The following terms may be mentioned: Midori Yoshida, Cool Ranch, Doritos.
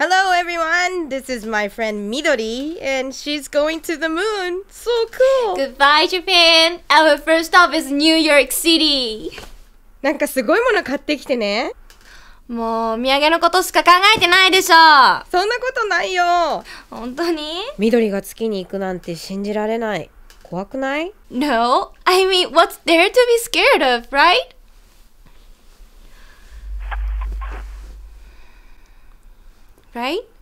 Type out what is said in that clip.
Hello everyone, this is my friend Midori, and she's going to the moon. So cool! Goodbye Japan! Our first stop is New York City! なんかすごいもの買ってきてね。もうお土産のことしか考えてないでしょ。そんなことないよ。本当に？緑が月に行くなんて信じられない。怖くない？ No, I mean, what's there to be scared of, right? Right?